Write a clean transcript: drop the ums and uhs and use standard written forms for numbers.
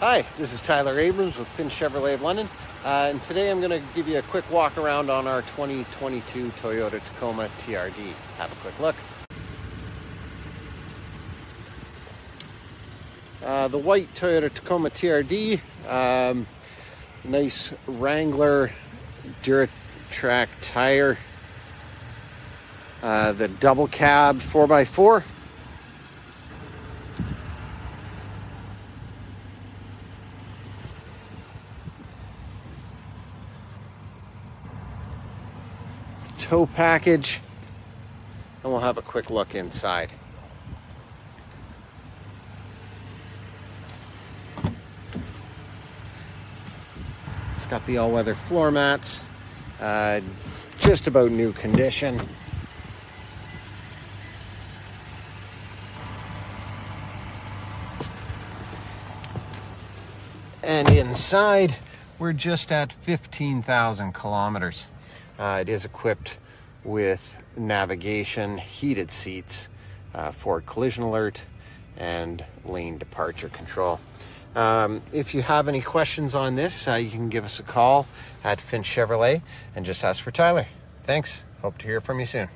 Hi, this is Tyler Abrams with Finch Chevrolet of London, and today I'm going to give you a quick walk around on our 2022 Toyota Tacoma TRD. Have a quick look. The white Toyota Tacoma TRD, nice Wrangler Duratrac tire, the double cab 4x4. Tow package, and we'll have a quick look inside. It's got the all-weather floor mats, just about new condition. And inside, we're just at 15,000 kilometers. It is equipped with navigation, heated seats, forward collision alert, and lane departure control. If you have any questions on this, you can give us a call at Finch Chevrolet and just ask for Tyler. Thanks. Hope to hear from you soon.